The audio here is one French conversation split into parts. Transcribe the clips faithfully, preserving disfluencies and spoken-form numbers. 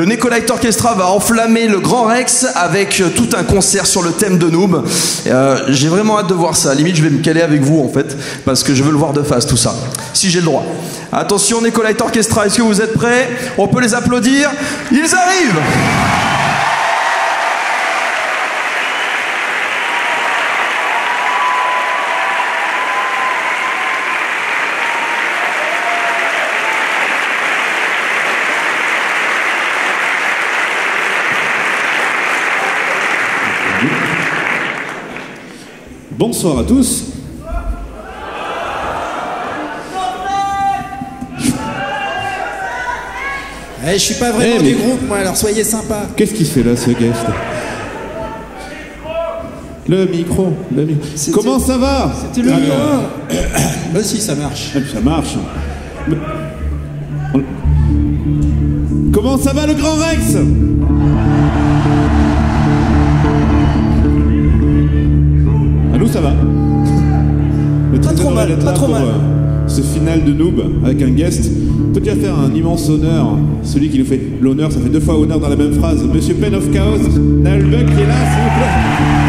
Le Neko Light Orchestra va enflammer le Grand Rex avec tout un concert sur le thème de Noob. Euh, j'ai vraiment hâte de voir ça. À la limite, je vais me caler avec vous en fait, parce que je veux le voir de face tout ça, si j'ai le droit. Attention, Neko Light Orchestra, est-ce que vous êtes prêts? On peut les applaudir. Ils arrivent. Bonsoir à tous. Eh, je suis pas vraiment eh, mais... du groupe, moi, alors soyez sympa. Qu'est-ce qu'il fait là, ce guest? Le micro, le micro. Comment ça va? C'était le micro. Bah si, ça marche. Ça marche. Comment ça va, le Grand Rex? Ça va. Pas trop mal, pas trop mal. Ce final de Noob avec un guest. Peut déjà faire un immense honneur. Celui qui nous fait l'honneur, ça fait deux fois honneur dans la même phrase. Monsieur Pen of Chaos, Nalbek qui est là, s'il vous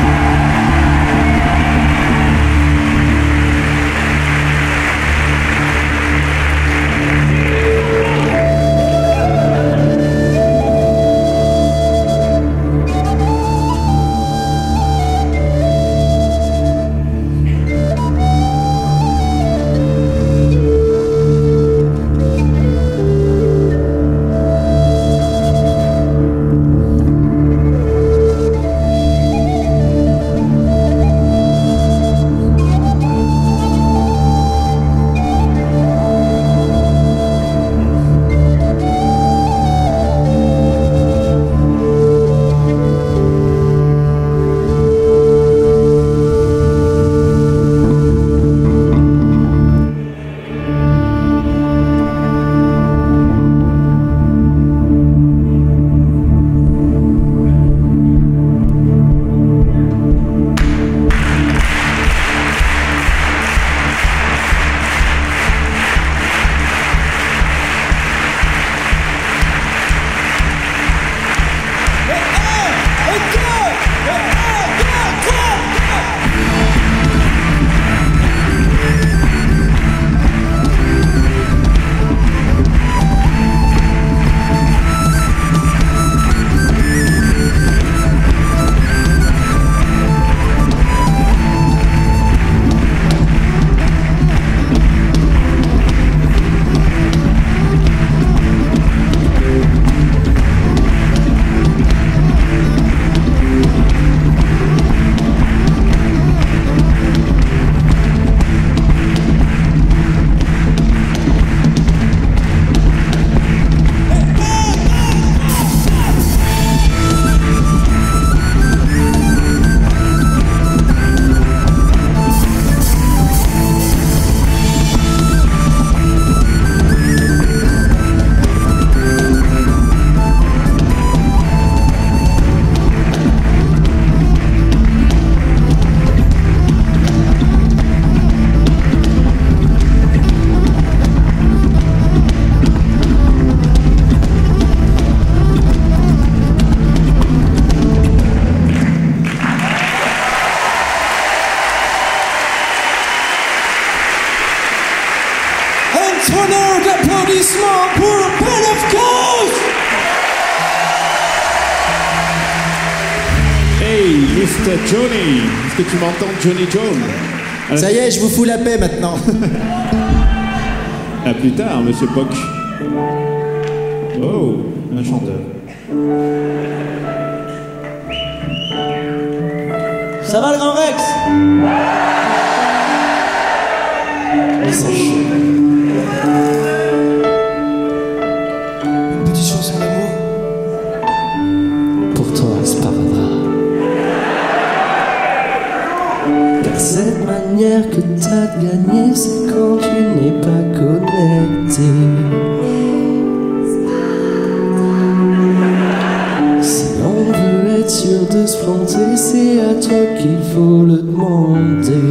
Johnny, est-ce que tu m'entends, Johnny Jones? Ça y est, je vous fous la paix maintenant. À plus tard, monsieur Poc. Oh, un chanteur. Ça va, le Grand Rex? Il s'agit. Une petite chanson d'amour. Pour toi, c'est pas vrai. Cette manière que t'as de gagner, c'est quand tu n'es pas connecté. Si on veut être sûr de se planter, c'est à toi qu'il faut le demander.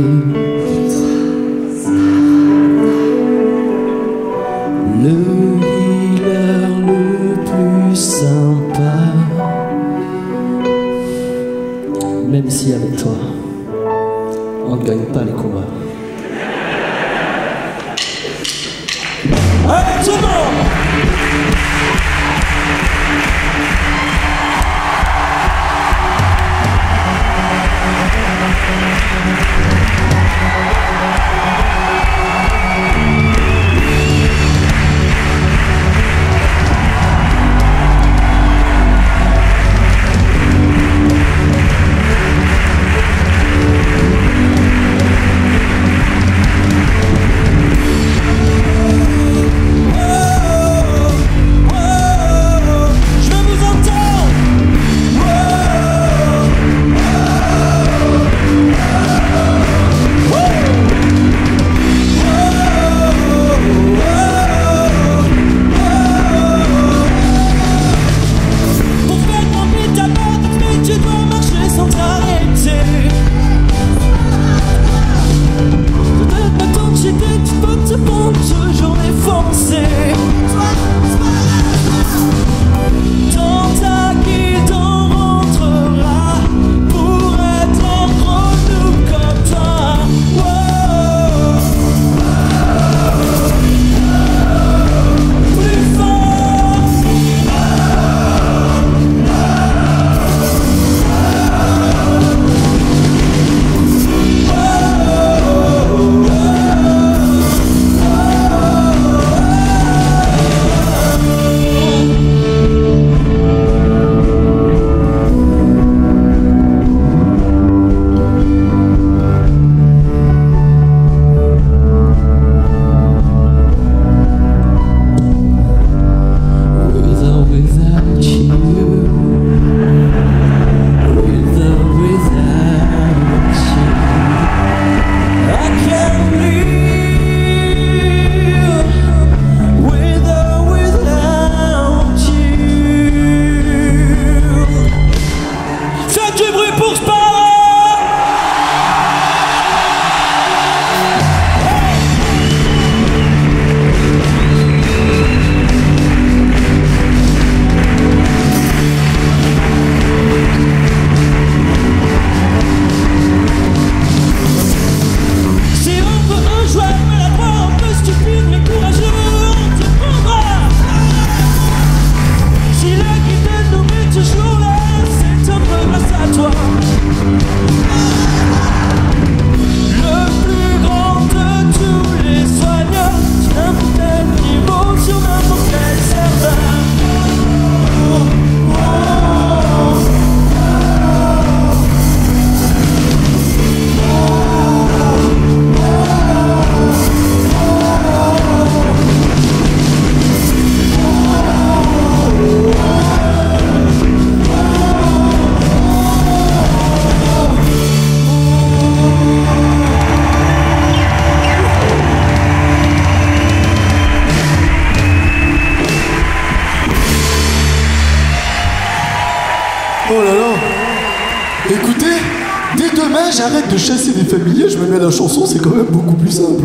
là j'arrête de chasser des familiers, je me mets à la chanson, c'est quand même beaucoup plus simple.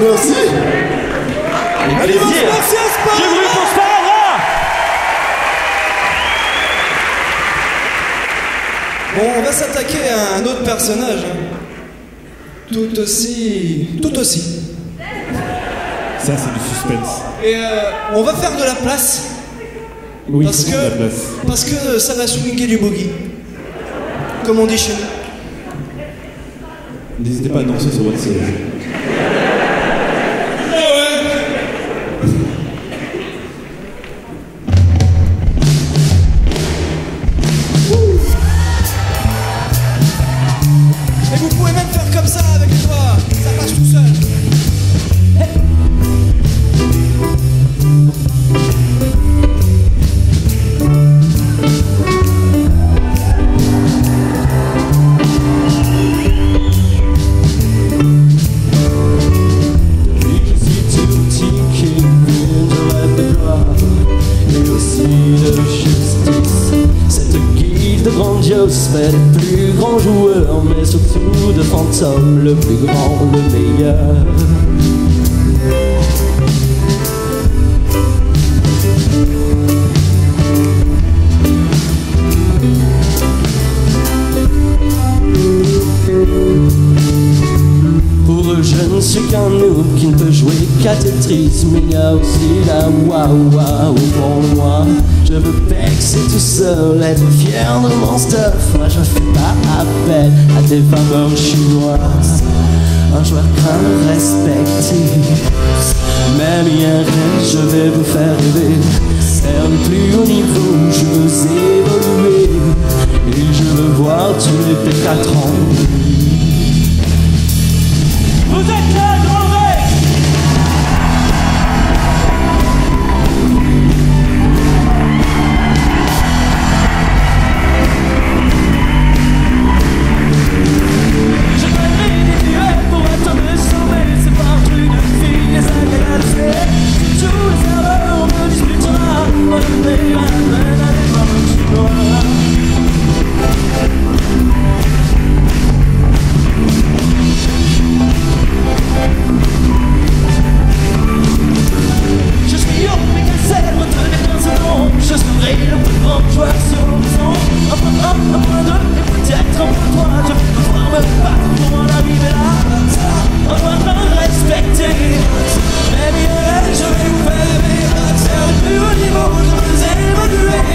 Merci. Allez-y. Merci à Spara. J'ai voulu pour Spara. Bon, on va s'attaquer à un autre personnage. Tout aussi... Tout aussi. Ça, c'est du suspense. Et euh, on va faire de la place. Oui, parce que, de la place. Parce que ça va swinguer du boogie. Comme on dit chez nous. N'hésitez pas à danser sur votre siège. Mais le plus grand joueur, mais surtout de fantômes, le plus grand, le meilleur. Pour eux, je ne suis qu'un noob qui ne peut jouer qu'à Tetris, mais il y a aussi la waouh waouh pour moi. Je veux pexer tout seul, être fier de mon stuff. Moi je fais pas appel à des faveurs chinoises. Un joueur crâne respecté. Même hier, je vais vous faire rêver. Vers le plus haut niveau, je veux évoluer. Et je veux voir tous les pécatrons. Vous êtes là, Grand Rex! Je vais vous faire rêver, c'est le plus haut niveau, je vous ai évolué.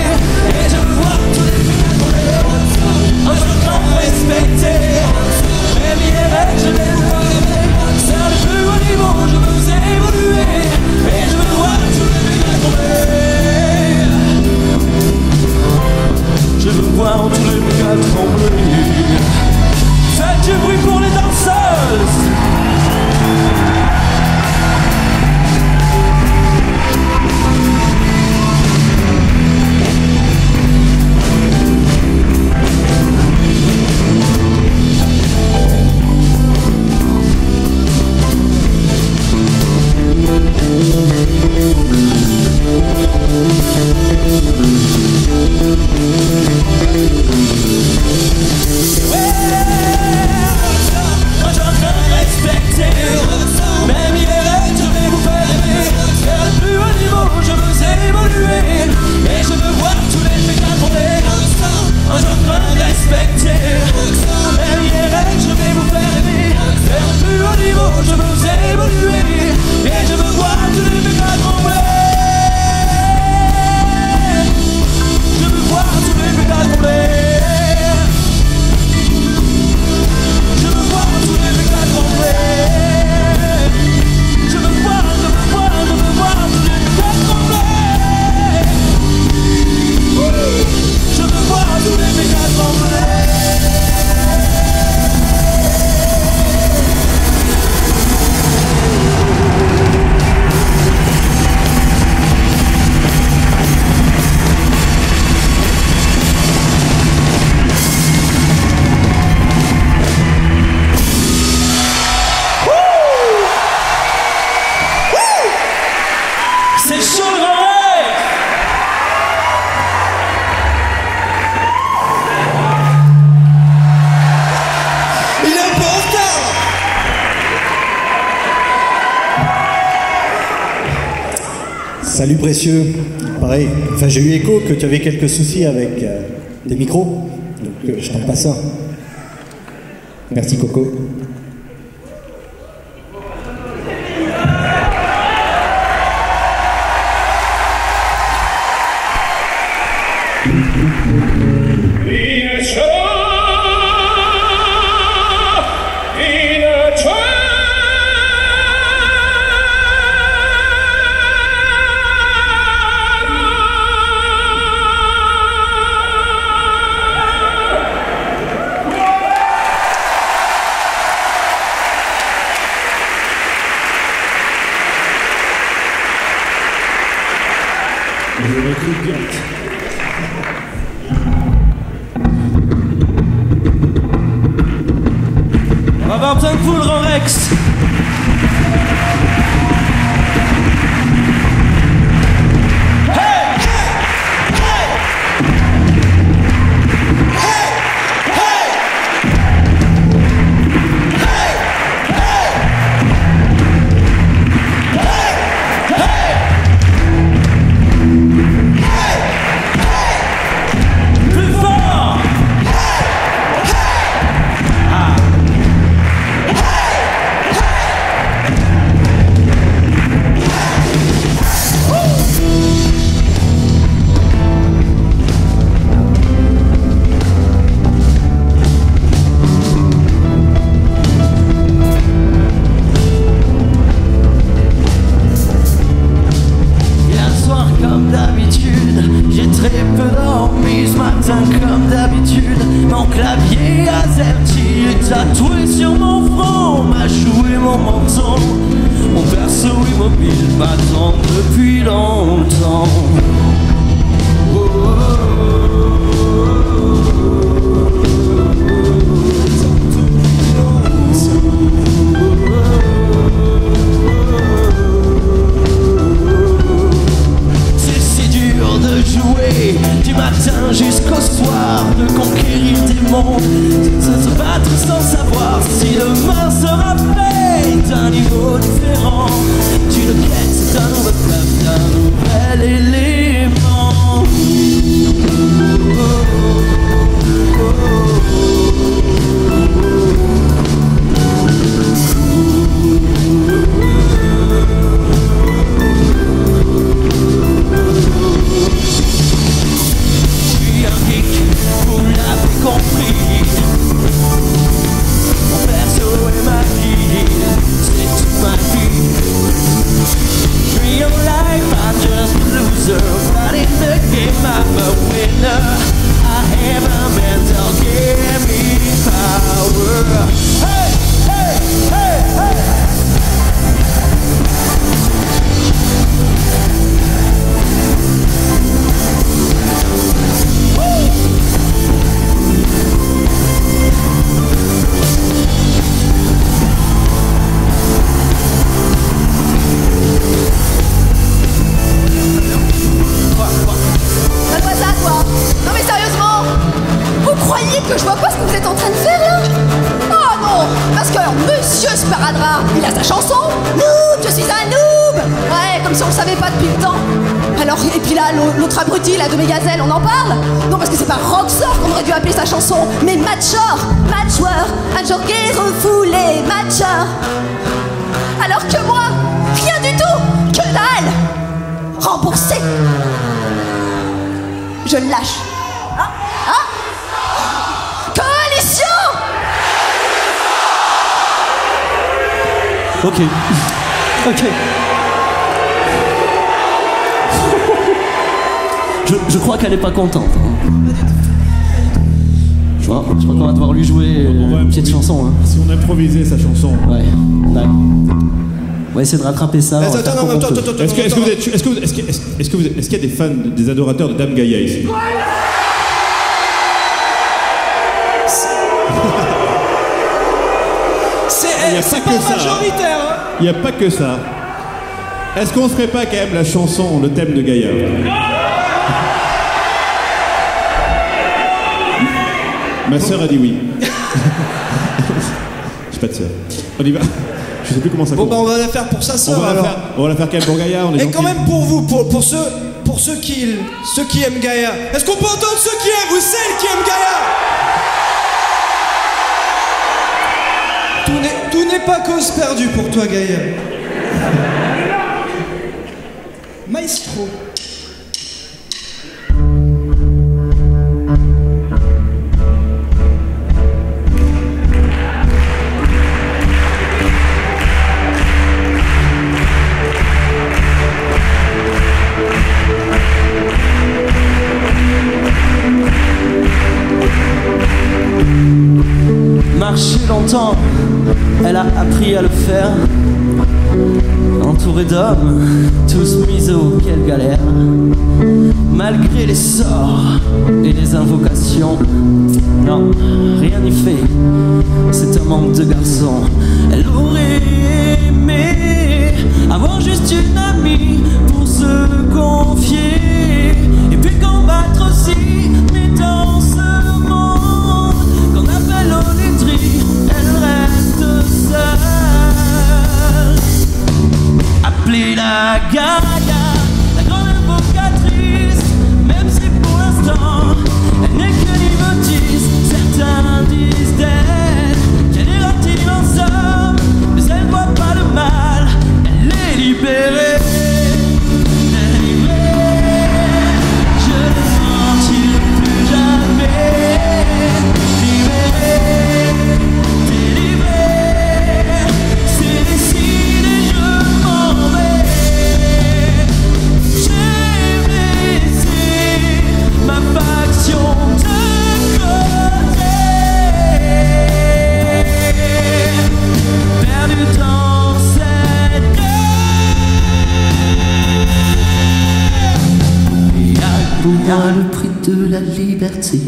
Salut précieux. Pareil, enfin, j'ai eu écho que tu avais quelques soucis avec euh, des micros, donc euh, je tente pas ça. Merci Coco. On va avoir besoin de vous, le Grand Rex. Contente. Je crois, je crois qu'on va devoir lui jouer une petite chanson. Hein. Si on improvisait sa chanson. Ouais. On va essayer de rattraper ça. Est-ce que, est-ce que vous êtes, est-ce que, est-ce que, est-ce que vous, est-ce qu'il y a des fans, des adorateurs de Dame Gaïa ici? C'est pas majoritaire. Il n'y a pas que ça. Est-ce qu'on ne ferait pas quand même la chanson, le thème de Gaïa? Ma sœur a dit oui. Je J'ai pas de sœur. On y va. Je sais plus comment ça compte. Bon, bah on va la faire pour sa sœur alors. Faire, on va la faire quand même pour Gaïa. On est Et gentils. Quand même pour vous, pour, pour, ceux, pour ceux, qui, ceux qui aiment Gaïa. Est-ce qu'on peut entendre ceux qui aiment ou celles qui aiment Gaïa? Tout n'est pas cause perdue pour toi, Gaïa. Maestro. Marcher longtemps, elle a appris à le faire. Entourée d'hommes, tous miso, quelle galère. Malgré les sorts et les invocations, non, rien n'y fait, c'est un manque de garçon. Elle aurait aimé avoir juste une amie pour se confier, et puis combattre aussi, mais dans ce monde qu'on appelle au détri, elle reste seule. Appelez la Gaïa, la grande invocatrice, même si pour l'instant elle n'est que l'hypnotise. Certains disent d'elle qu'elle est gentille en somme, mais elle ne voit pas le mal, elle est libérée. À le prix de la liberté.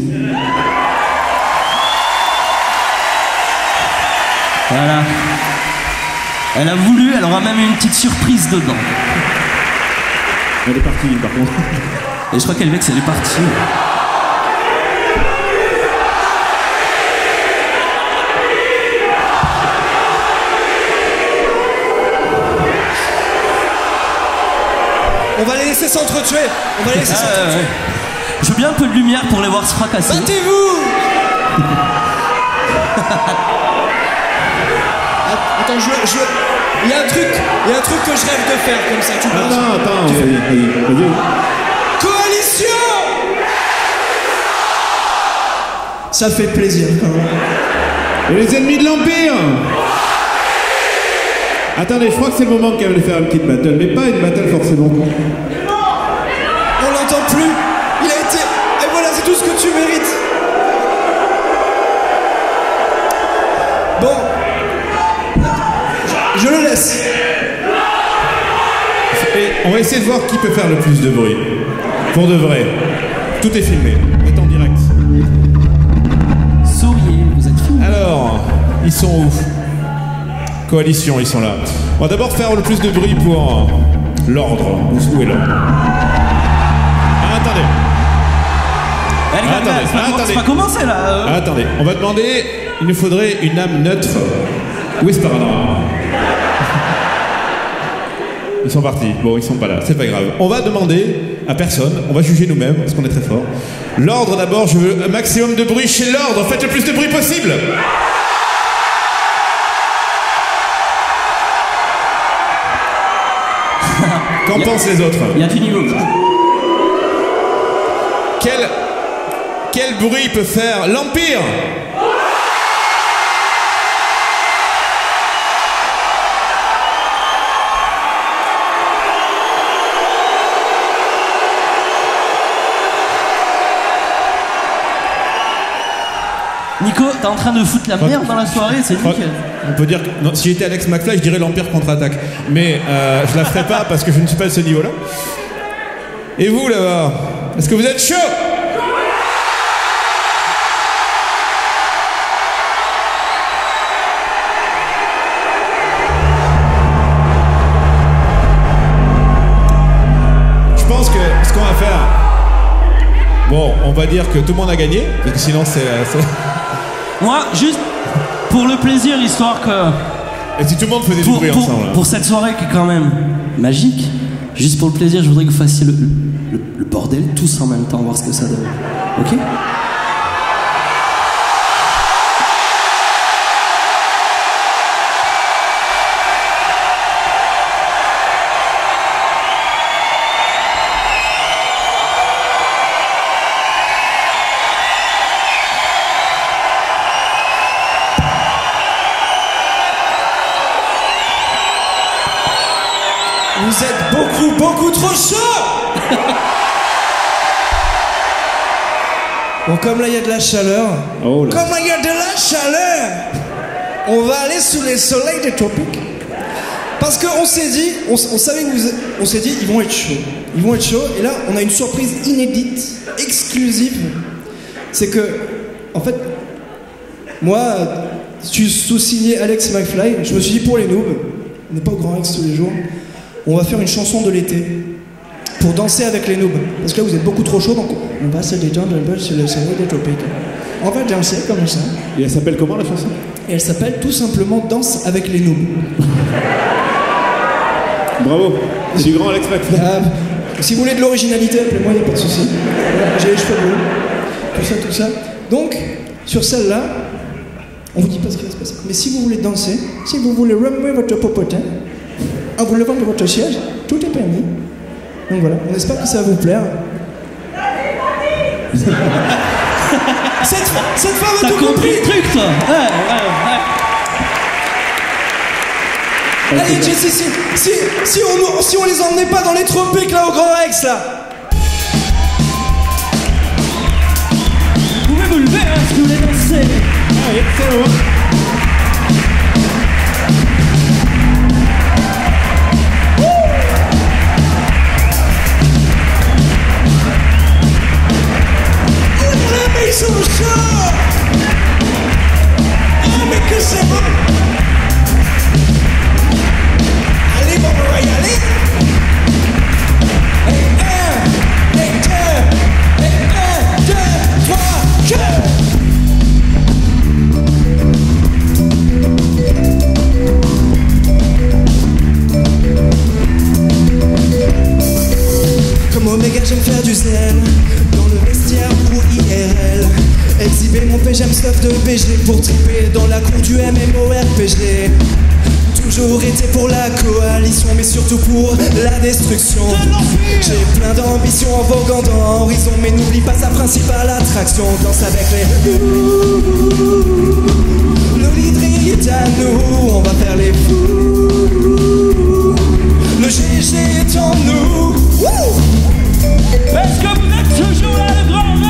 Voilà. Elle a voulu, elle aura même une petite surprise dedans. Elle est partie, par contre. Et je crois qu'elle vexe, elle est partie. On va les laisser s'entretuer. On va les laisser ah, s'entretuer. Ouais. Je veux bien un peu de lumière pour les voir se fracasser. Battez-vous. Attends, je veux... Je... Il y a un truc, il y a un truc que je rêve de faire comme ça. Tu ah non, non, attends, tu... oui, oui, oui, oui. Coalition. Ça fait plaisir quand même. Et les ennemis de l'Empire. Attendez, je crois que c'est le moment qu'elle veut faire une petite battle, mais pas une battle forcément. On l'entend plus. Il a été... Et voilà, c'est tout ce que tu mérites. Bon. Je le laisse. Et on va essayer de voir qui peut faire le plus de bruit. Pour de vrai. Tout est filmé. Est en direct. Souriez, vous êtes fous. Alors, ils sont où? Coalition, ils sont là. On va d'abord faire le plus de bruit pour l'ordre. Où est l'ordre? Ah, attendez. Allez, ah, attendez. C'est pas, ah, attendez. Pas commencé là. Euh... Ah, attendez, on va demander. Il nous faudrait une âme neutre. Où est ce paradras? Ils sont partis. Bon, ils sont pas là. C'est pas grave. On va demander à personne. On va juger nous-mêmes parce qu'on est très fort. L'ordre d'abord. Je veux un maximum de bruit chez l'ordre. Faites le plus de bruit possible. Qu'en pensent les autres? Il y a du niveau. Quel, quel bruit peut faire l'Empire? Nico, t'es en train de foutre la merde dans la soirée, c'est nickel. On peut dire que non, si j'étais Alex McFly, je dirais l'Empire contre-attaque. Mais euh, je la ferai pas parce que je ne suis pas à ce niveau-là. Et vous, là-bas, est-ce que vous êtes chaud? Je pense que ce qu'on va faire... Bon, on va dire que tout le monde a gagné, parce que sinon c'est... Euh, Moi, juste pour le plaisir, histoire que... Et si tout le monde faisait pour, du bruit pour, ensemble là. Pour cette soirée qui est quand même magique, juste pour le plaisir, je voudrais que vous fassiez le, le, le bordel tous en même temps, voir ce que ça donne. Ok ? Vous êtes beaucoup, beaucoup trop chaud. Bon, comme là, il y a de la chaleur. Oh là. Comme là, il y a de la chaleur. On va aller sous les soleils des tropiques. Parce qu'on s'est dit, on, on savait que vous... On s'est dit, ils vont être chauds. Ils vont être chauds. Et là, on a une surprise inédite, exclusive. C'est que, en fait, moi, je suis sous-signé Alex McFly. Je me suis dit, pour les noobs, on n'est pas au Grand Rex tous les jours. On va faire une chanson de l'été pour danser avec les noobs. Parce que là, vous êtes beaucoup trop chaud, donc on va se détendre un peu sur le soleil des tropiques. On va danser comme ça. Et elle s'appelle comment la chanson? Et elle s'appelle tout simplement Danse avec les noobs. Bravo, c'est du grand Alex McFly. Ah, si vous voulez de l'originalité, appelez-moi, il n'y a pas de souci. Voilà, j'ai les cheveux bleus, tout ça, tout ça. Donc, sur celle-là, on ne vous dit pas ce qui va se passer. Mais si vous voulez danser, si vous voulez remuer votre popotin, en vous levant de votre siège, tout est permis. Donc voilà, on espère que ça va vous plaire. cette, cette femme a tout compris. T'as compris le truc, toi. Ouais, ouais, ouais. Allez, okay. Jessie, si, si, si, on, si on les emmenait pas dans les tropiques, là, au Grand Rex, là. Vous pouvez vous lever, hein, si vous voulez danser. Ah, excellent. Ils sont chauds. Ah mais que c'est bon. Allez bon, on va y aller. Et un, et deux, et un, deux, trois, quatre. Comme Oméga, j'aime faire du zèle dans le vestiaire ou I R L. Exhiber mon P J M stuff de B G pour triper dans la cour du MMORPG. Toujours été pour la coalition, mais surtout pour la destruction. J'ai plein d'ambitions en voguant dans Horizon, mais n'oublie pas sa principale attraction. Danse avec les fous. Le leader est à nous, on va faire les fous. Le G G est en nous. Wouh! Est-ce que vous êtes toujours là, le Grand Rex?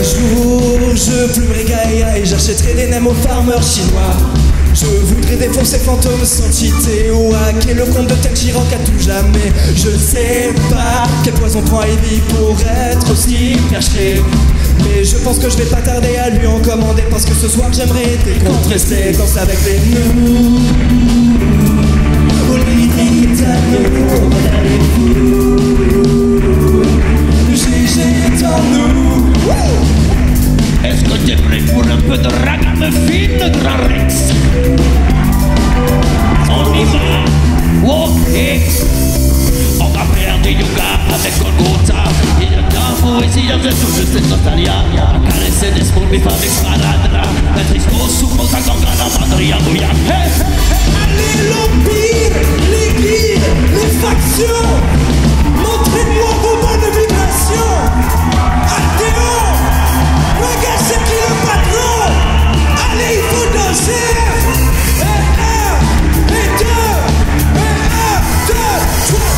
Un jour, je plumerai Gaïa et j'achèterai des nems aux farmers chinois. Je voudrais défoncer fantômes sans J T O A hacker le compte de Ted Chirock à tout jamais. Je sais pas quel poison prend Ivy pour être aussi perché. Mais je pense que je vais pas tarder à lui en commander, parce que ce soir j'aimerais décontrester. Danse avec les noobs. Pour les Italiens, on va aller fou. Le G G est en nous. Est-ce que t'es prêt pour un peu de ragamuffin, Grand Rex? On y va. Ok. On va faire du yoga avec Golgotha. Il y a un fou ici, il y a un jour, je sais que t'as rien. A caresser des spoules, mais pas avec Sparadra. Être expo sous mon sac en granat, Andrea Bouya. Allez, l'Empire, les guildes, les factions. Montrez-moi vos bonnes vibrations. Altéo, regarde c'est qui le patron. Allez, il faut danser. Et un, et deux.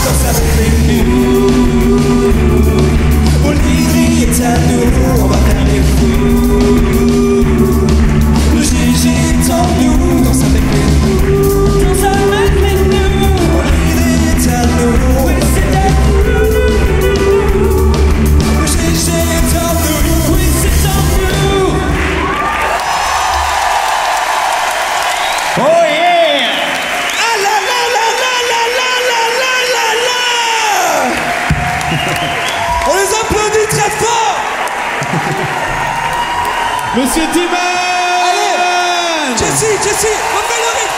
Danse avec les noobs. Olivier est à nous, on va faire les fous. Le G G est en nous. Danse avec les noobs. Danse avec les noobs. Olivier est à nous. Oui, c'est à nous. Monsieur Timan. Allez Jesse, Jesse, refais le rythme.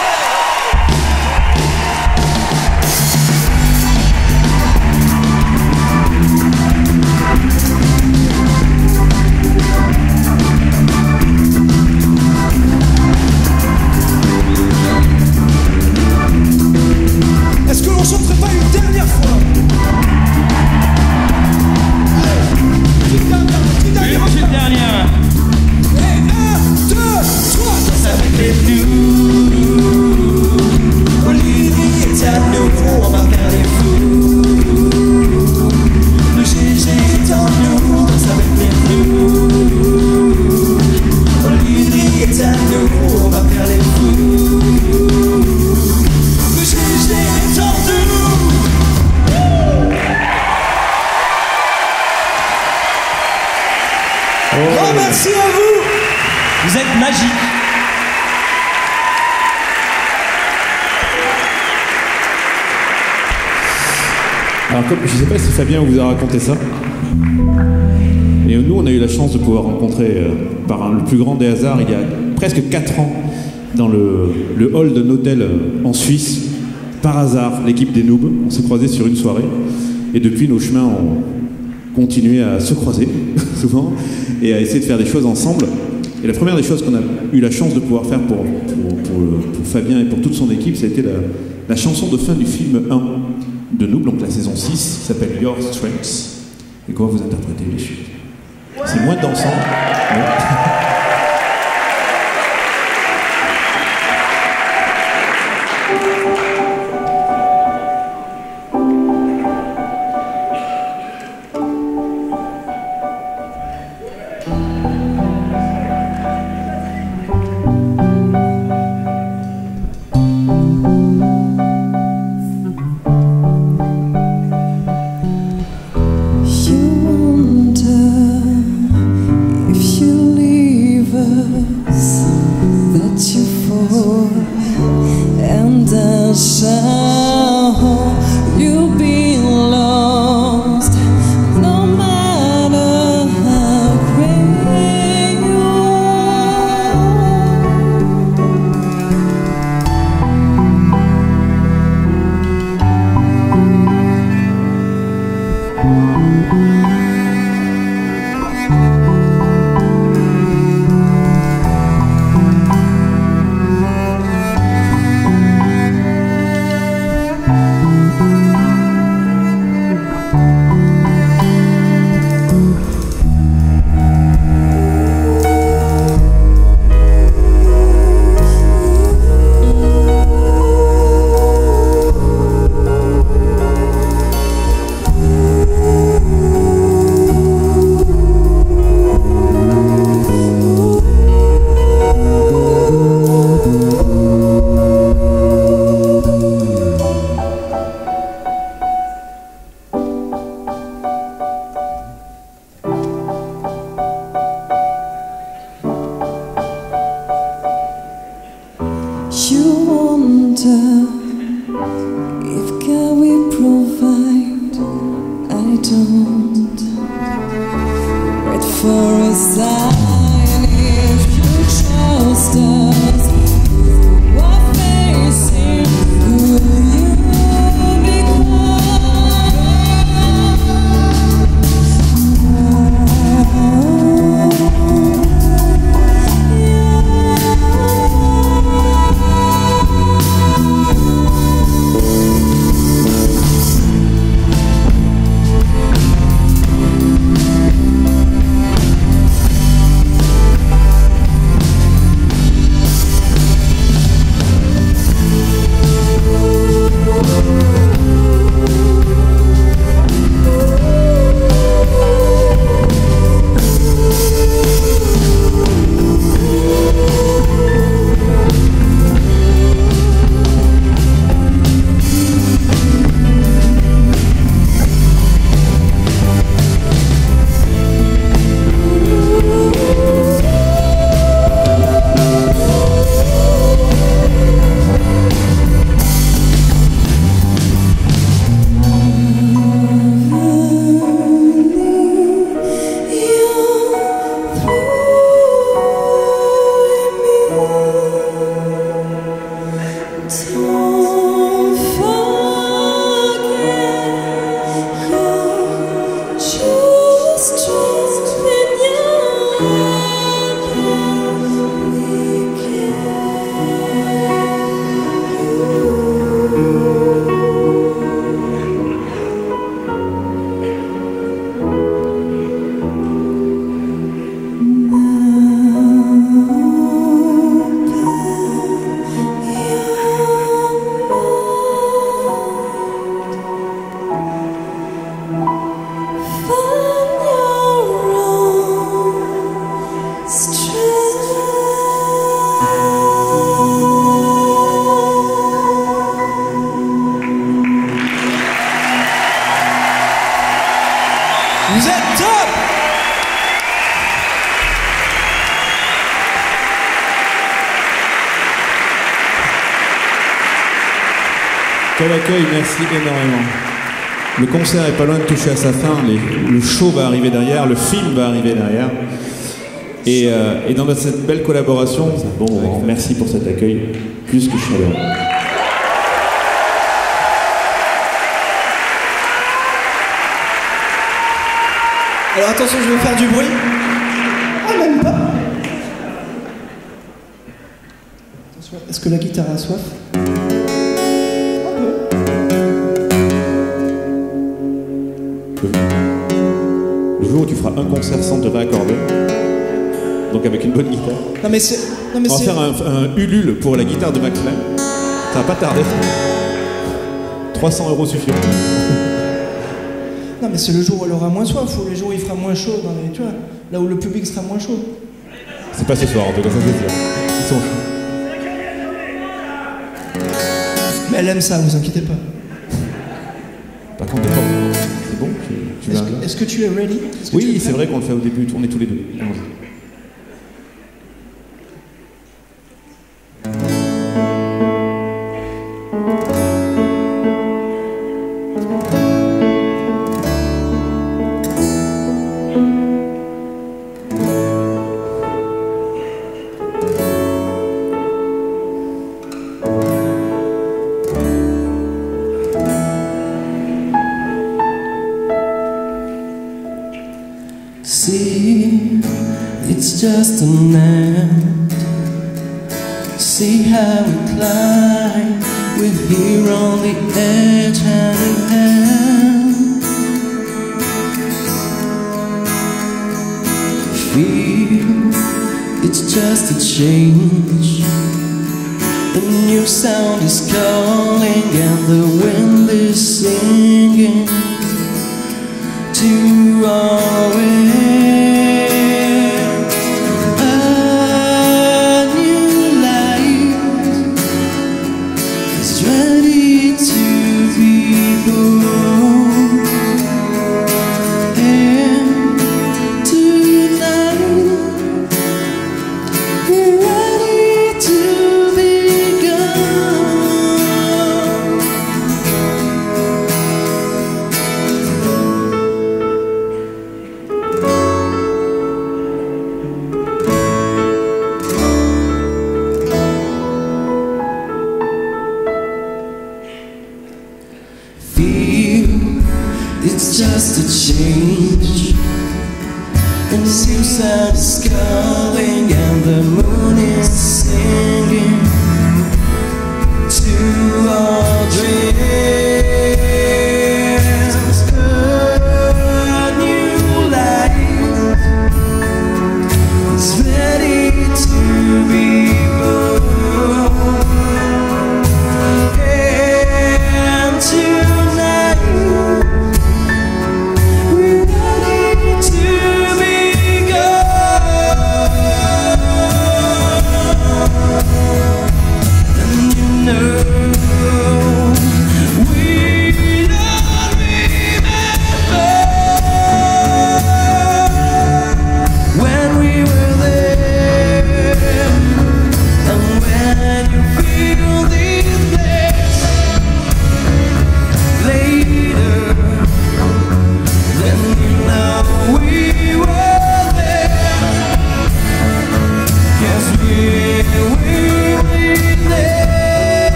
Je ne sais pas si Fabien vous a raconté ça, mais nous on a eu la chance de pouvoir rencontrer euh, par un, le plus grand des hasards il y a presque quatre ans dans le, le hall d'un hôtel euh, en Suisse, par hasard l'équipe des Noobs, on s'est croisés sur une soirée et depuis nos chemins ont continué à se croiser souvent et à essayer de faire des choses ensemble. Et la première des choses qu'on a eu la chance de pouvoir faire pour, pour, pour, pour Fabien et pour toute son équipe, ça a été la, la chanson de fin du film un de Noob, donc la saison six, s'appelle Your Strengths. Et comment vous interprétez les chutes? C'est moins dansant. Ouais. Quel accueil, merci énormément. Le concert est pas loin de toucher à sa fin, les, le show va arriver derrière, le film va arriver derrière. Et, euh, et dans notre, cette belle collaboration, bon, bon merci pour cet accueil, plus que chaleureux. Alors attention, je vais faire du bruit. Ah, même pas. Attention, est-ce que la guitare a soif ? Le jour où tu feras un concert sans te réaccorder, donc avec une bonne guitare. Non mais c'est. Non mais on va faire un, un Ulule pour la guitare de McFly. Ça va pas tarder. trois cents euros suffiront. Non mais c'est le jour où elle aura moins soif, ou le jour où il fera moins chaud, dans les, tu vois, là où le public sera moins chaud. C'est pas ce soir en tout cas, ça c'est sûr. Ils sont chauds. Mais elle aime ça, vous inquiétez pas. Par contre, c'est bon. Tu, tu Est-ce que, est-ce que tu es ready? -ce Oui, c'est vrai qu'on le fait au début, on est tous les deux. Allons-y.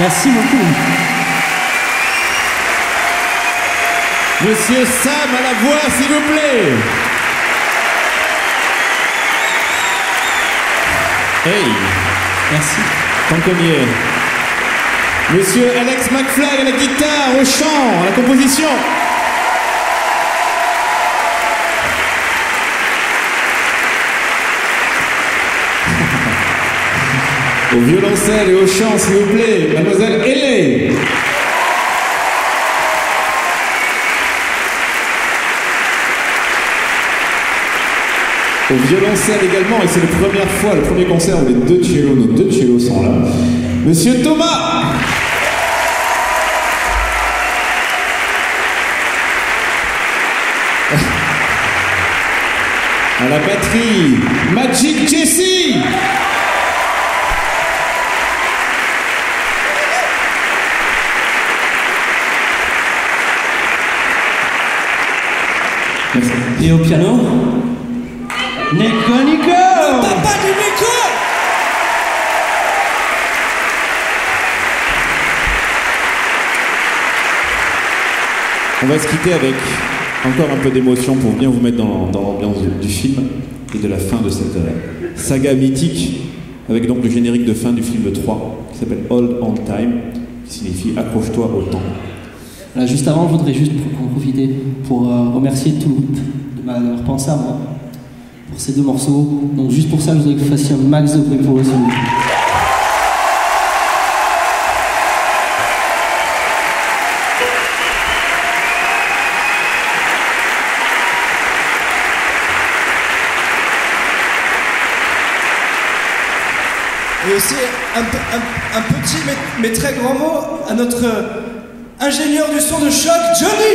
Merci beaucoup. Monsieur Sam à la voix, s'il vous plaît. Hey. Merci. Tant qu'on y est. Monsieur Alex McFly à la guitare, au chant, à la composition. Au violoncelle et au chant, s'il vous plaît, mademoiselle Hélène. Au violoncelle également, et c'est la première fois, le premier concert où les deux cellos, nos deux cellos sont là. Monsieur Thomas. À la batterie, Magic Jessie. Merci. Et au piano, Neko Nico. Le papa du Neko. On va se quitter avec encore un peu d'émotion pour bien vous mettre dans, dans l'ambiance du, du film et de la fin de cette euh, saga mythique, avec donc le générique de fin du film trois qui s'appelle All On Time, qui signifie Accroche-toi au temps. Voilà, juste avant, je voudrais juste en profiter pour euh, remercier tout le groupe d'avoir pensé à moi pour ces deux morceaux. Donc juste pour ça, je voudrais que vous fassiez un max de bruit pour vous. Et aussi un, un, un petit mais, mais très grand mot à notre euh, ingénieur du son de choc, Johnny.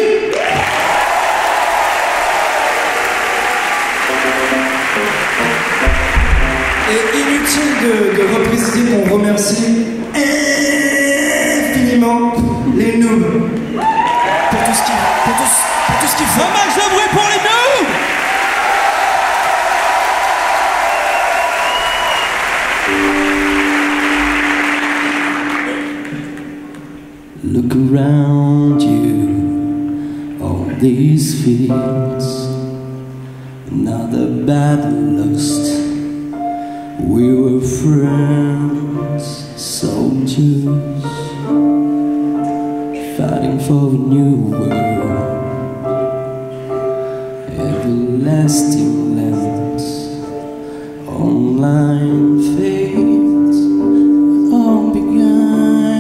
Et inutile de, de repréciser qu'on remercie infiniment les noobs pour tout ce qui, pour tout, pour tout ce qui fait. Un max de bruit pour les noobs. Look around you on these fields. Another battle lost. We were friends, soldiers, fighting for a new world. Everlasting lands, online fades, all began.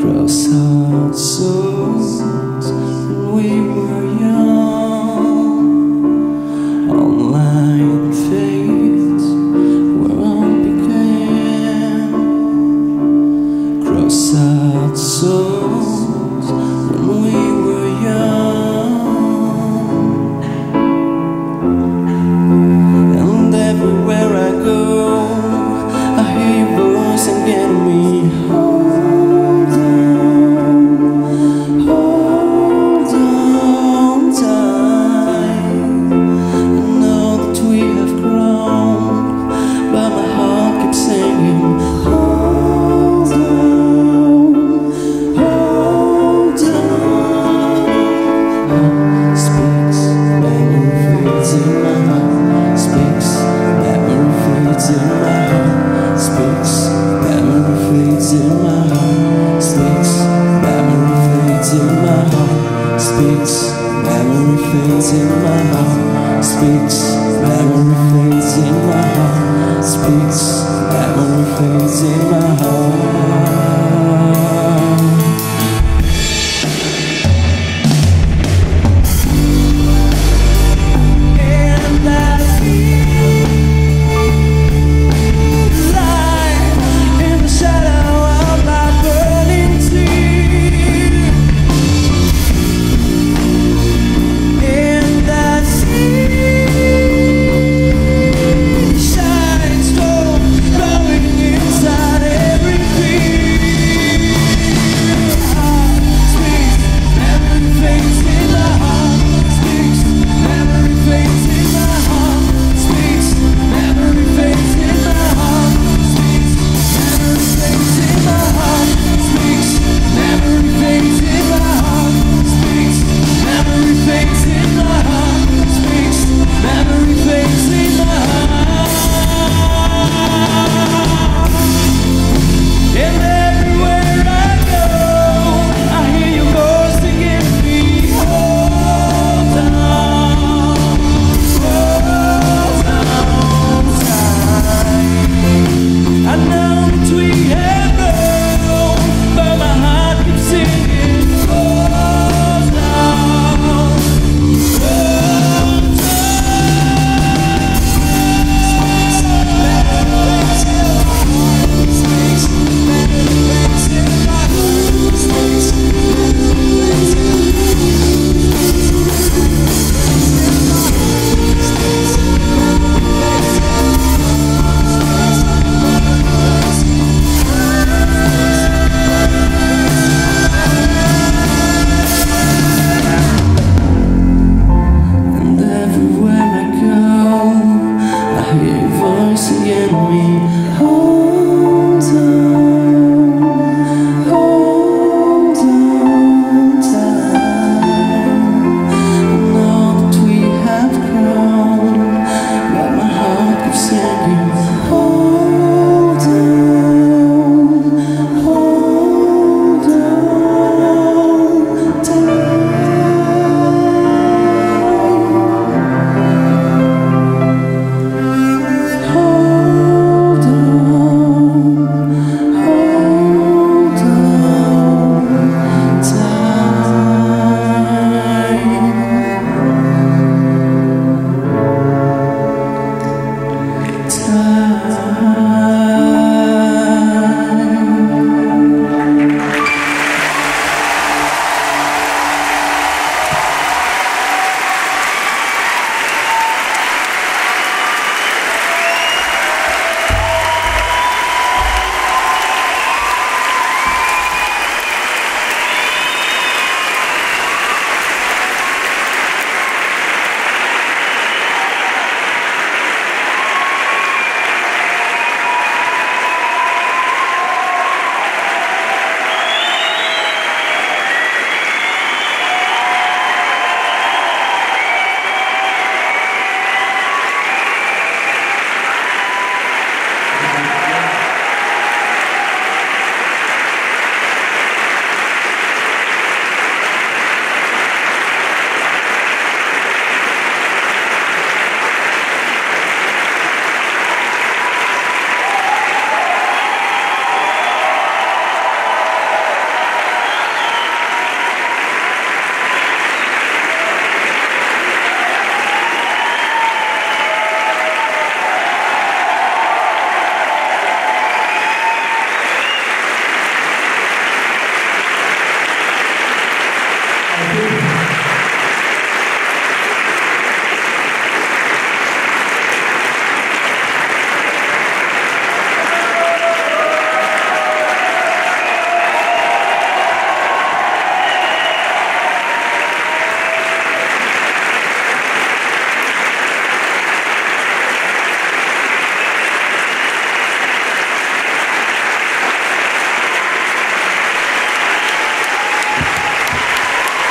Cross our souls, and we were young. Online fades. Souls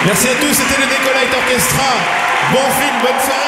Merci à tous, c'était le Neko Light Orchestra. Bon film, bonne soirée.